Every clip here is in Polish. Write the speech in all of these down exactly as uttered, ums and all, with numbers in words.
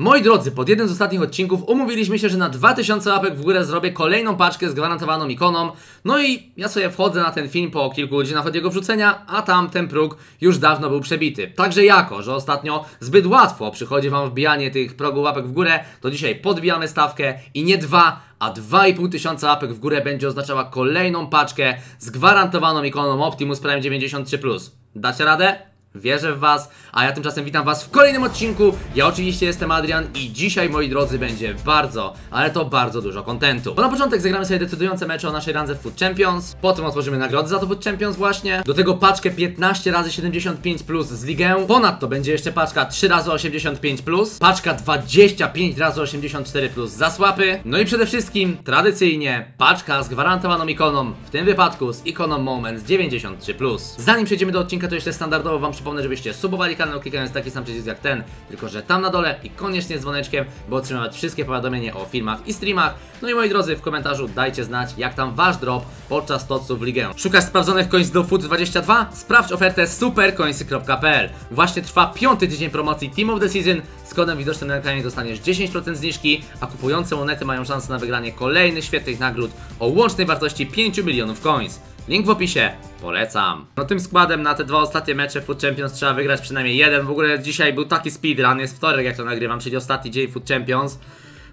Moi drodzy, pod jednym z ostatnich odcinków umówiliśmy się, że na dwa tysiące łapek w górę zrobię kolejną paczkę z gwarantowaną ikoną. No i ja sobie wchodzę na ten film po kilku godzinach od jego wrzucenia, a tam ten próg już dawno był przebity. Także jako, że ostatnio zbyt łatwo przychodzi wam wbijanie tych progów łapek w górę, to dzisiaj podbijamy stawkę i nie dwa, a dwa i pół tysiąca łapek w górę będzie oznaczała kolejną paczkę z gwarantowaną ikoną Optimus Prime dziewięćdziesiąt trzy plus. Dacie radę? Wierzę w was, a ja tymczasem witam was w kolejnym odcinku. Ja oczywiście jestem Adrian i dzisiaj, moi drodzy, będzie bardzo, ale to bardzo dużo kontentu. Bo na początek zagramy sobie decydujące mecze o naszej randze w Food Champions. Potem otworzymy nagrody za to Food Champions właśnie. Do tego paczkę piętnaście razy siedemdziesiąt pięć plus z Ligę. Ponadto będzie jeszcze paczka trzy razy osiemdziesiąt pięć plus, paczka dwadzieścia pięć razy osiemdziesiąt cztery plus za słapy. No i przede wszystkim, tradycyjnie, paczka z gwarantowaną ikoną, w tym wypadku z ikoną Moments dziewięćdziesiąt trzy plus. Zanim przejdziemy do odcinka, to jeszcze standardowo wam przypomnę, żebyście subowali kanał, klikając taki sam przycisk jak ten, tylko że tam na dole i koniecznie z dzwoneczkiem, by otrzymywać wszystkie powiadomienia o filmach i streamach. No i moi drodzy, w komentarzu dajcie znać, jak tam wasz drop podczas toców w ligę. Szukasz sprawdzonych coins do fut dwadzieścia dwa? Sprawdź ofertę supercoinsy kropka p l. Właśnie trwa piąty tydzień promocji Team of the Season. Z kodem widocznym na ekranie dostaniesz dziesięć procent zniżki, a kupujące monety mają szansę na wygranie kolejnych świetnych nagród o łącznej wartości pięć milionów coins. Link w opisie, polecam. No tym składem na te dwa ostatnie mecze Food Champions trzeba wygrać przynajmniej jeden. W ogóle dzisiaj był taki speedrun, jest wtorek jak to nagrywam, czyli ostatni dzień Food Champions.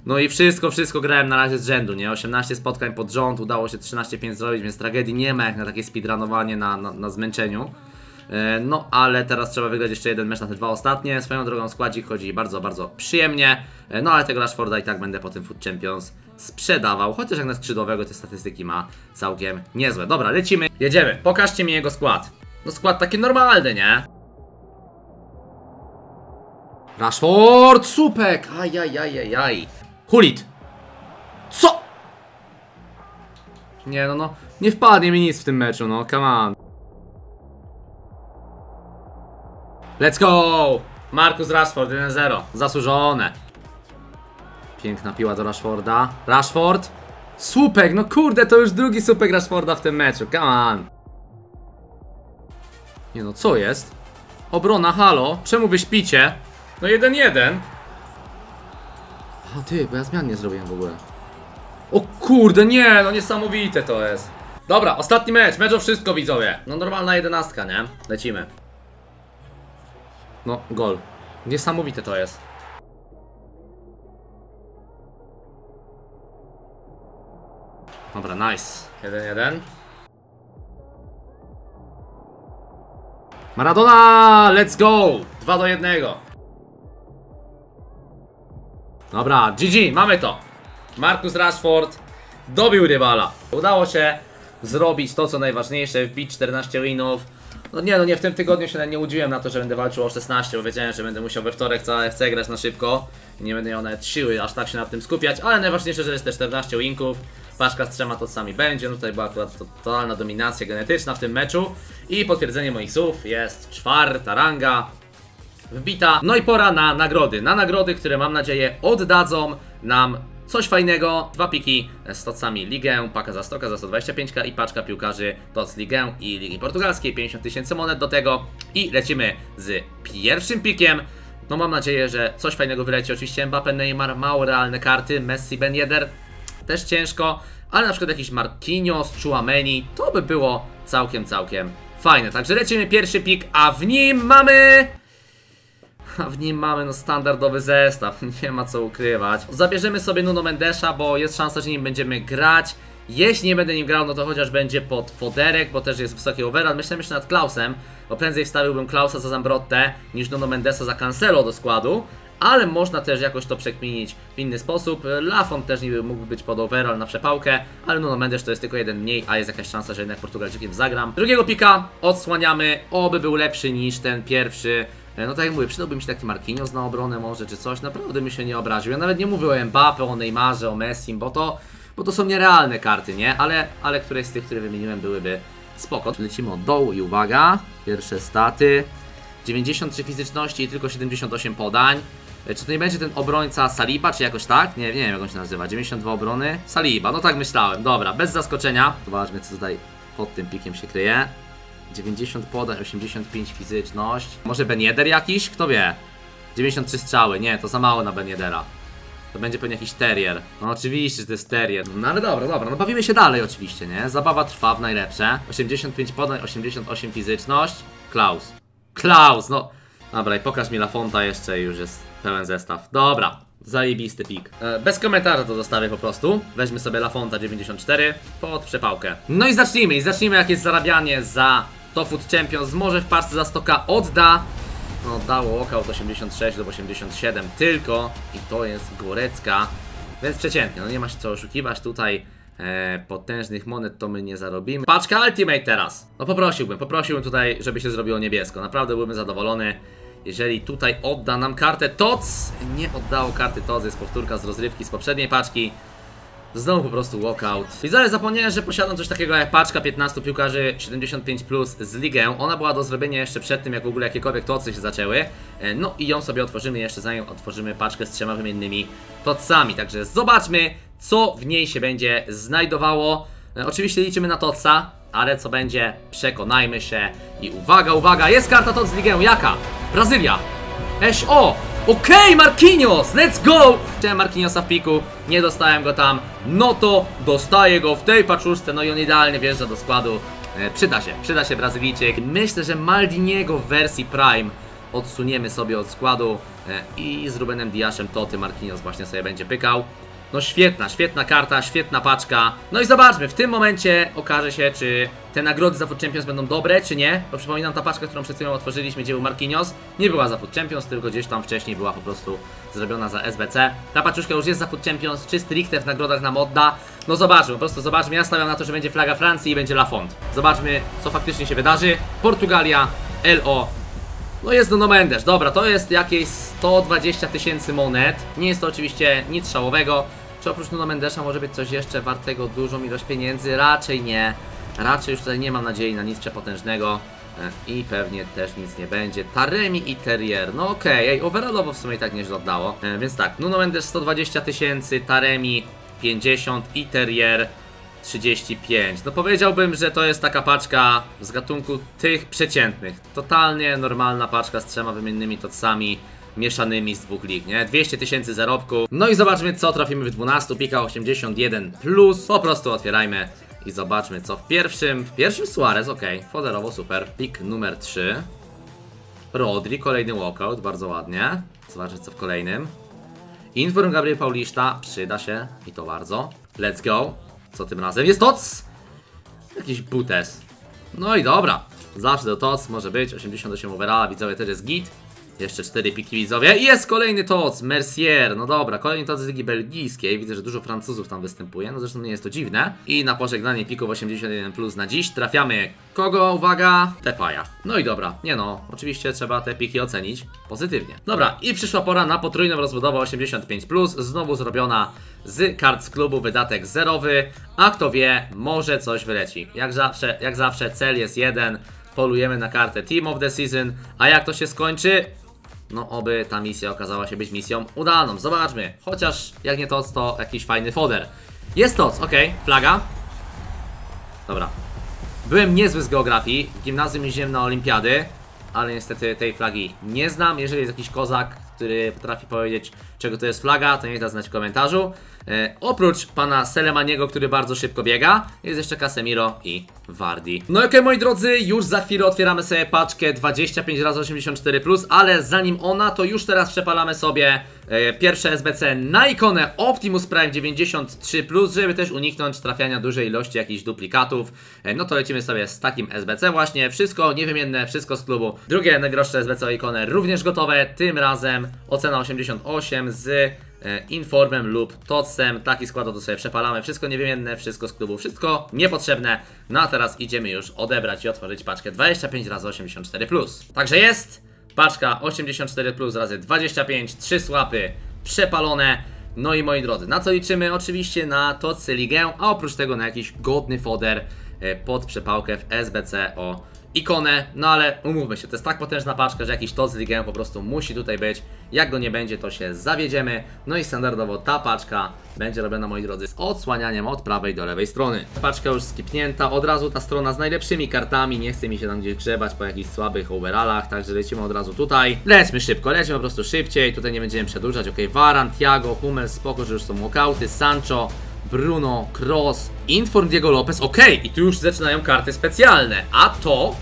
No i wszystko, wszystko grałem na razie z rzędu, nie? osiemnaście spotkań pod rząd, udało się trzynaście pięć zrobić, więc tragedii nie ma jak na takie speedrunowanie na, na, na zmęczeniu. No ale teraz trzeba wygrać jeszcze jeden mecz na te dwa ostatnie. Swoją drogą składzik chodzi bardzo, bardzo przyjemnie. No ale tego Rashforda i tak będę po tym Food Champions sprzedawał, chociaż jak na skrzydłowego te statystyki ma całkiem niezłe. Dobra, lecimy, jedziemy, pokażcie mi jego skład. No skład taki normalny, nie? Rashford, supek, ajajajajaj. Hulit. Co? Nie no, no, nie wpadnie mi nic w tym meczu, no, come on. Let's go! Marcus Rashford, jeden zero, zasłużone. Piękna piła do Rashforda. Rashford, słupek, no kurde, to już drugi słupek Rashforda w tym meczu, come on. Nie no, co jest? Obrona, halo, czemu wy śpicie? No jeden jeden. A ty, bo ja zmian nie zrobiłem w ogóle. O kurde, nie, no niesamowite to jest. Dobra, ostatni mecz, mecz o wszystko, widzowie. No normalna jedenastka, nie? Lecimy. No, gol. Niesamowite to jest. Dobra, nice. jeden jeden. Maradona! Let's go! dwa do jednego. Dobra, G G, mamy to. Marcus Rashford dobił rywala. Udało się zrobić to, co najważniejsze, wbić czternaście winów. No nie, no nie, w tym tygodniu się nie łudziłem na to, że będę walczył o szesnaście, bo wiedziałem, że będę musiał we wtorek całe F C grać na szybko. Nie będę miał nawet siły aż tak się nad tym skupiać, ale najważniejsze, że jest te czternaście winków. Paczka z trzema tocami będzie, no tutaj była akurat totalna dominacja genetyczna w tym meczu. I potwierdzenie moich słów, jest czwarta ranga wbita. No i pora na nagrody, na nagrody, które mam nadzieję oddadzą nam coś fajnego, dwa piki z tocami Ligę, paka za sto, za sto dwadzieścia pięć i paczka piłkarzy toc Ligę i Ligi Portugalskiej, pięćdziesiąt tysięcy monet do tego i lecimy z pierwszym pikiem. No mam nadzieję, że coś fajnego wyleci, oczywiście Mbappé, Neymar, mało realne karty, Messi, Ben Yedder, też ciężko, ale na przykład jakiś Marquinhos, Tchouaméni, to by było całkiem, całkiem fajne. Także lecimy pierwszy pik, a w nim mamy... A w nim mamy no standardowy zestaw, nie ma co ukrywać. Zabierzemy sobie Nuno Mendesa, bo jest szansa, że nim będziemy grać. Jeśli nie będę nim grał, no to chociaż będzie pod foderek, bo też jest wysoki overall. Myślałem jeszcze nad Klausem, bo prędzej wstawiłbym Klausa za Zambrottę niż Nuno Mendesa za Cancelo do składu. Ale można też jakoś to przekminić w inny sposób. Lafont też niby mógłby być pod overall na przepałkę, ale Nuno Mendes to jest tylko jeden mniej, a jest jakaś szansa, że jednak Portugalczykiem zagram. Drugiego pika odsłaniamy, oby był lepszy niż ten pierwszy. No tak jak mówię, przydałby mi się taki Marquinhos na obronę może, czy coś, naprawdę mi się nie obraził. Ja nawet nie mówię o Mbappé, o Neymarze, o Messi, bo to, bo to są nierealne karty, nie? Ale, ale któreś z tych, które wymieniłem, byłyby spoko. Lecimy od dołu i uwaga, pierwsze staty. dziewięćdziesiąt trzy fizyczności i tylko siedemdziesiąt osiem podań. Czy to nie będzie ten obrońca Saliba, czy jakoś tak? Nie, nie wiem jak on się nazywa, dziewięćdziesiąt dwa obrony. Saliba, no tak myślałem, dobra, bez zaskoczenia. Zobaczmy co tutaj pod tym pikiem się kryje. dziewięćdziesiąt podań, osiemdziesiąt pięć fizyczność. Może Ben Yedder jakiś? Kto wie? dziewięćdziesiąt trzy strzały, nie, to za mało na Ben Yeddera. To będzie pewnie jakiś terrier. No oczywiście, że to jest terrier. No ale dobra, dobra, no bawimy się dalej oczywiście, nie? Zabawa trwa w najlepsze. osiemdziesiąt pięć podań, osiemdziesiąt osiem fizyczność. Klaus. Klaus, no. Dobra, i pokaż mi Lafonta jeszcze i już jest pełen zestaw. Dobra, zajebisty pik. E, bez komentarza to zostawię po prostu. Weźmy sobie Lafonta dziewięćdziesiąt cztery pod przepałkę. No i zacznijmy, i zacznijmy jakie jest zarabianie za to Food Champions. Może w parce za stoka odda. No dało oka od osiemdziesiąt sześć do osiemdziesiąt siedem tylko i to jest górecka, więc przeciętnie, no nie ma się co oszukiwać tutaj, e, potężnych monet to my nie zarobimy. Paczka Ultimate teraz, no poprosiłbym, poprosiłbym tutaj, żeby się zrobiło niebiesko, naprawdę byłbym zadowolony, jeżeli tutaj odda nam kartę T O C, nie oddało karty T O C, jest powtórka z rozrywki z poprzedniej paczki. Znowu po prostu walkout. I zaraz zapomniałem, że posiadam coś takiego jak paczka piętnastu piłkarzy siedemdziesiąt pięć plus z Ligę. Ona była do zrobienia jeszcze przed tym, jak w ogóle jakiekolwiek tocy się zaczęły. No i ją sobie otworzymy jeszcze zanim otworzymy paczkę z trzema wymiennymi tocami. Także zobaczmy, co w niej się będzie znajdowało. Oczywiście liczymy na toca, ale co będzie, przekonajmy się. I uwaga, uwaga, jest karta toc z Ligę. Jaka? Brazylia. S O. Okej, okay, Marquinhos, let's go! Chciałem Marquinhosa w piku, nie dostałem go tam. No to dostaję go w tej paczuszce, no i on idealnie wjeżdża do składu. e, Przyda się, przyda się Brazylijczyk. Myślę, że Maldiniego w wersji Prime odsuniemy sobie od składu. e, I z Rúbenem Diasem Toty Marquinhos właśnie sobie będzie pykał. No świetna, świetna karta, świetna paczka. No i zobaczmy, w tym momencie okaże się, czy te nagrody za Food Champions będą dobre, czy nie. Bo przypominam, ta paczka, którą przed chwilą otworzyliśmy, gdzie był Marquinhos, nie była za Food Champions, tylko gdzieś tam wcześniej była po prostu zrobiona za S B C. Ta paczuszka już jest za Food Champions, czy stricte w nagrodach nam odda. No zobaczmy, po prostu zobaczmy, ja stawiam na to, że będzie flaga Francji i będzie Lafont. Zobaczmy, co faktycznie się wydarzy. Portugalia, L O. No jest Nuno Mendes, dobra, to jest jakieś sto dwadzieścia tysięcy monet. Nie jest to oczywiście nic szałowego. Czy oprócz Nuno Mendesa może być coś jeszcze wartego dużą ilość pieniędzy? Raczej nie. Raczej już tutaj nie mam nadziei na nic przepotężnego. I pewnie też nic nie będzie. Taremi i Terrier, no okej, okay. Overallowo w sumie tak nieźle oddało. Więc tak, Nuno Mendes sto dwadzieścia tysięcy, Taremi pięćdziesiąt i Terrier trzydzieści pięć. No powiedziałbym, że to jest taka paczka z gatunku tych przeciętnych. Totalnie normalna paczka z trzema wymiennymi tocami mieszanymi z dwóch lig, nie? dwieście tysięcy zarobku. No i zobaczmy, co trafimy w dwunastu. Pika osiemdziesiąt jeden plus. Po prostu otwierajmy i zobaczmy, co w pierwszym. W pierwszym Suarez, ok, foderowo super. Pik numer trzy. Rodri, kolejny walkout, bardzo ładnie. Zobaczmy, co w kolejnym. Inform Gabriel Paulista, przyda się i to bardzo. Let's go. Co tym razem? Jest toc! Jakiś butes. No i dobra. Zawsze do toc może być. osiemdziesiąt osiem overalla. Widzowie też jest git. Jeszcze cztery piki widzowie. I jest kolejny toc. Mercier. No dobra. Kolejny toc z Ligi Belgijskiej. Widzę, że dużo Francuzów tam występuje. No zresztą nie jest to dziwne. I na pożegnanie pików osiemdziesiąt jeden plus na dziś trafiamy kogo? Uwaga! Tepaja. No i dobra. Nie no. Oczywiście trzeba te piki ocenić pozytywnie. Dobra. I przyszła pora na potrójną rozbudowę osiemdziesiąt pięć plus. Znowu zrobiona z kart z klubu, wydatek zerowy, a kto wie, może coś wyleci. Jak zawsze, jak zawsze cel jest jeden, polujemy na kartę Team of the Season, a jak to się skończy? No oby ta misja okazała się być misją udaną, zobaczmy, chociaż jak nie toc, to jakiś fajny foder. Jest toc, ok, flaga. Dobra, byłem niezły z geografii, w gimnazjum jeździłem na olimpiady, ale niestety tej flagi nie znam, jeżeli jest jakiś kozak, który potrafi powiedzieć, czego to jest flaga, to niech da znać w komentarzu. E, oprócz pana Selemaniego, który bardzo szybko biega, jest jeszcze Casemiro i Vardy. No okej, okay, moi drodzy, już za chwilę otwieramy sobie paczkę dwadzieścia pięć razy osiemdziesiąt cztery plus, ale zanim ona, to już teraz przepalamy sobie e, pierwsze S B C na ikonę Optimus Prime dziewięćdziesiąt trzy plus, żeby też uniknąć trafiania dużej ilości jakichś duplikatów. E, no to lecimy sobie z takim S B C właśnie, wszystko niewymienne, wszystko z klubu. Drugie najdroższe S B C o ikonę również gotowe, tym razem ocena osiemdziesiąt osiem z informem lub tocem. Taki skład to sobie przepalamy. Wszystko niewymienne, wszystko z klubu, wszystko niepotrzebne. No a teraz idziemy już odebrać i otworzyć paczkę dwadzieścia pięć razy osiemdziesiąt cztery plus. Także jest paczka osiemdziesiąt cztery plus razy dwadzieścia pięć, trzy słapy przepalone. No i moi drodzy, na co liczymy? Oczywiście na tocy Ligę, a oprócz tego na jakiś godny foder pod przepałkę w S B C o ikonę, no ale umówmy się, to jest tak potężna paczka, że jakiś to z ligę po prostu musi tutaj być. Jak go nie będzie, to się zawiedziemy. No i standardowo ta paczka będzie robiona, moi drodzy, z odsłanianiem od prawej do lewej strony. Paczka już skipnięta, od razu ta strona z najlepszymi kartami, nie chce mi się tam gdzieś grzebać po jakichś słabych overallach, także lecimy od razu tutaj. Lećmy szybko, lećmy po prostu szybciej, tutaj nie będziemy przedłużać, ok, Varane, Thiago, Hummels, spoko, że już są walkouty, Sancho, Bruno, Kroos, Inform Diego Lopez, ok, i tu już zaczynają karty specjalne, a to,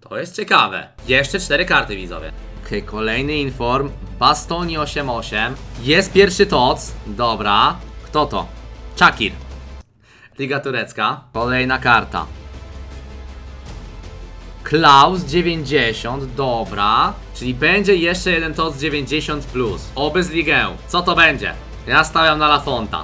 to jest ciekawe, jeszcze cztery karty, widzowie. Ok, kolejny Inform, Bastoni osiem osiem, jest pierwszy Tots, dobra, kto to? Czakir, Liga Turecka, kolejna karta, Klaus dziewięćdziesiąt, dobra, czyli będzie jeszcze jeden Tots dziewięćdziesiąt plus, plus. Oby z Ligę, co to będzie? Ja stawiam na Lafonta.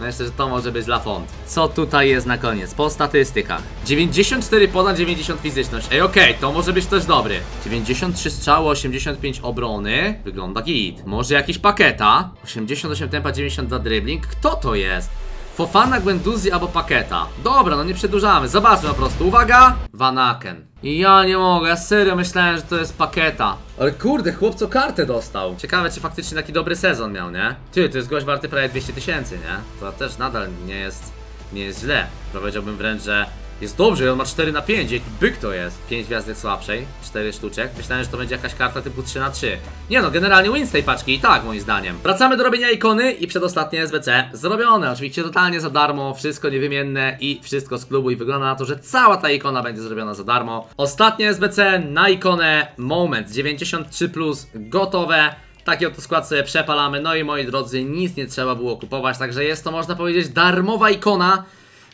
Myślę, że to może być Lafont. Co tutaj jest na koniec? Po statystykach dziewięćdziesiąt cztery podań, dziewięćdziesiąt fizyczność. Ej, okej, okay, to może być ktoś dobry. dziewięćdziesiąt trzy strzały, osiemdziesiąt pięć obrony. Wygląda git. Może jakiś paketa. osiemdziesiąt osiem tempa, dziewięćdziesiąt dwa dribbling. Kto to jest? Fofana, Guendouzi albo paketa. Dobra, no nie przedłużamy. Zobaczmy po prostu. Uwaga! Van Aken. I ja nie mogę, ja serio myślałem, że to jest paketa. Ale kurde, chłopco kartę dostał. Ciekawe, czy faktycznie taki dobry sezon miał, nie? Ty, to jest gość warty prawie dwieście tysięcy, nie? To też nadal nie jest, nie jest źle. Powiedziałbym wręcz, że jest dobrze, on ma cztery na pięć, jaki byk to jest. pięć gwiazdek słabszej, cztery sztuczek. Myślałem, że to będzie jakaś karta typu trzy na trzy. Nie no, generalnie win z tej paczki i tak, moim zdaniem. Wracamy do robienia ikony i przedostatnie S B C zrobione. Oczywiście totalnie za darmo, wszystko niewymienne i wszystko z klubu i wygląda na to, że cała ta ikona będzie zrobiona za darmo. Ostatnie S B C na ikonę Moments dziewięćdziesiąt trzy plus gotowe. Taki oto skład sobie przepalamy, no i moi drodzy, nic nie trzeba było kupować, także jest to, można powiedzieć, darmowa ikona.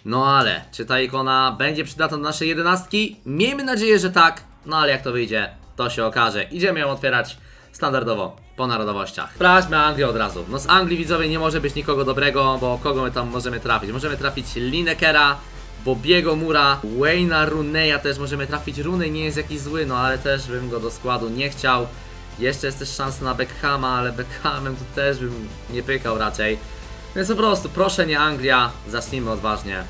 No ale, czy ta ikona będzie przydatna do naszej jedenastki? Miejmy nadzieję, że tak, no ale jak to wyjdzie, to się okaże. Idziemy ją otwierać standardowo, po narodowościach. Sprawdźmy Anglię od razu. No z Anglii, widzowie, nie może być nikogo dobrego, bo kogo my tam możemy trafić? Możemy trafić Linekera, Bobiego Mura, Wayna Rooney'a też możemy trafić. Rooney nie jest jakiś zły, no ale też bym go do składu nie chciał. Jeszcze jest też szansa na Beckhama, ale Beckhamem tu też bym nie pykał raczej. Więc po prostu, proszę, nie Anglia, zacznijmy odważnie.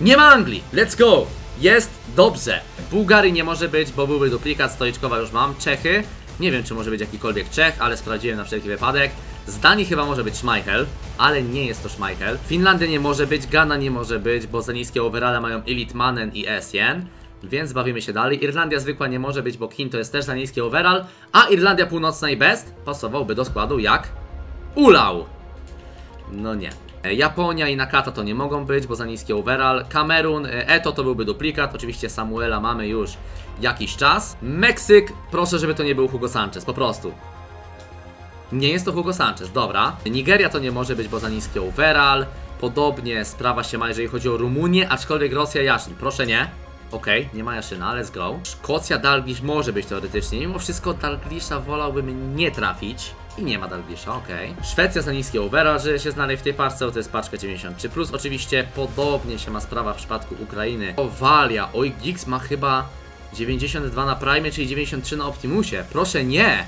Nie ma Anglii, let's go, jest dobrze. Bułgarii nie może być, bo byłby duplikat, Stoiczkowa już mam, Czechy, nie wiem czy może być jakikolwiek Czech, ale sprawdziłem na wszelki wypadek. Z Danii chyba może być Schmeichel, ale nie jest to Schmeichel. Finlandia nie może być, Ghana nie może być, bo za niskie overale mają Ilitmanen i Essien. Więc bawimy się dalej. Irlandia zwykła nie może być, bo Chin to jest też za niski overall. A Irlandia Północna i Best pasowałby do składu jak ulał. No nie. Japonia i Nakata to nie mogą być, bo za niski overall. Kamerun, Eto to byłby duplikat. Oczywiście Samuela mamy już jakiś czas. Meksyk, proszę, żeby to nie był Hugo Sanchez, po prostu. Nie jest to Hugo Sanchez, dobra. Nigeria to nie może być, bo za niski overall. Podobnie sprawa się ma, jeżeli chodzi o Rumunię, aczkolwiek Rosja, Jaszyn, proszę nie. Okej, okay, nie ma Jaszyna, let's go. Szkocja, Dalglish może być teoretycznie. Mimo wszystko Dalglisha wolałbym nie trafić. I nie ma Dalglisha, okej. Okay. Szwecja za niskie overall, że się znaleźć w tej parce, bo to jest paczka dziewięćdziesiąt trzy plus. Oczywiście podobnie się ma sprawa w przypadku Ukrainy. Owalia, oj, Giggs ma chyba dziewięćdziesiąt dwa na Prime, czyli dziewięćdziesiąt trzy na Optimusie. Proszę nie!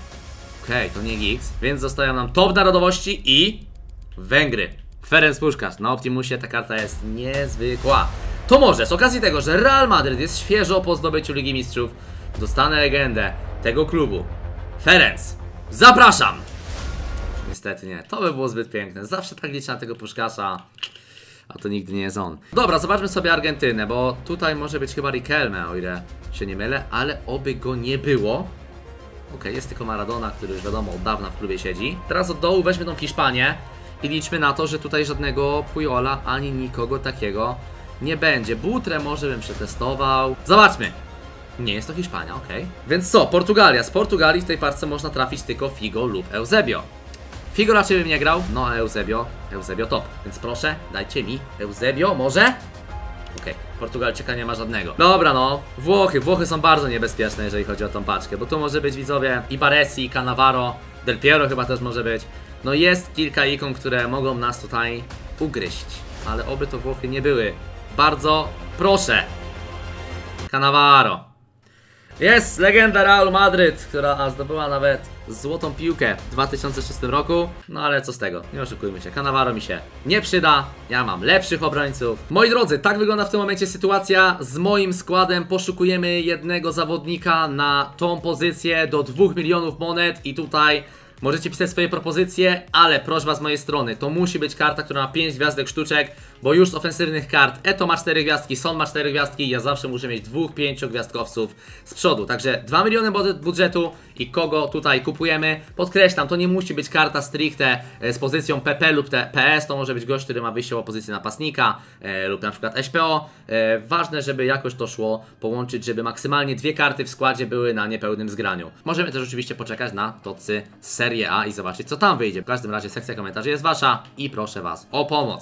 Okej, okay, to nie Giggs. Więc zostają nam top narodowości i Węgry. Ferenc Puszkasz, na Optimusie ta karta jest niezwykła. To może z okazji tego, że Real Madryt jest świeżo po zdobyciu Ligi Mistrzów, dostanę legendę tego klubu. Ferenc, zapraszam! Niestety nie, to by było zbyt piękne. Zawsze tak liczę na tego Puszkasza, a to nigdy nie jest on. Dobra, zobaczmy sobie Argentynę, bo tutaj może być chyba Riquelme, o ile się nie mylę, ale oby go nie było. Ok, jest tylko Maradona, który już wiadomo od dawna w klubie siedzi. Teraz od dołu weźmy tą Hiszpanię i liczmy na to, że tutaj żadnego Pujola ani nikogo takiego nie będzie. Butrę może bym przetestował. Zobaczmy. Nie jest to Hiszpania, ok. Więc co? Portugalia. Z Portugalii w tej parce można trafić tylko Figo lub Eusebio. Figo raczej bym nie grał, no a Eusebio, Eusebio top. Więc proszę, dajcie mi Eusebio, może? Okej, Portugalczyka nie ma żadnego. Dobra, no. Włochy. Włochy są bardzo niebezpieczne, jeżeli chodzi o tą paczkę, bo tu może być, widzowie, Ibaresi, Cannavaro, Del Piero chyba też może być. No jest kilka ikon, które mogą nas tutaj ugryźć, ale oby to Włochy nie były. Bardzo proszę. Cannavaro. Jest legenda Real Madryt, która zdobyła nawet złotą piłkę w dwa tysiące szóstym roku. No ale co z tego, nie oszukujmy się, Cannavaro mi się nie przyda, ja mam lepszych obrońców. Moi drodzy, tak wygląda w tym momencie sytuacja z moim składem. Poszukujemy jednego zawodnika na tą pozycję do dwóch milionów monet i tutaj możecie pisać swoje propozycje, ale prośba z mojej strony, to musi być karta, która ma pięć gwiazdek sztuczek, bo już z ofensywnych kart Eto ma cztery gwiazdki, Son ma cztery gwiazdki, ja zawsze muszę mieć dwóch, pięciu gwiazdkowców z przodu. Także dwa miliony budżetu i kogo tutaj kupujemy? Podkreślam, to nie musi być karta stricte z pozycją P P lub P S, to może być gość, który ma wyjście o pozycję napastnika e, lub na przykład S P O. E, ważne, żeby jakoś to szło połączyć, żeby maksymalnie dwie karty w składzie były na niepełnym zgraniu. Możemy też oczywiście poczekać na tocy Serie A i zobaczyć, co tam wyjdzie. W każdym razie sekcja komentarzy jest wasza i proszę was o pomoc.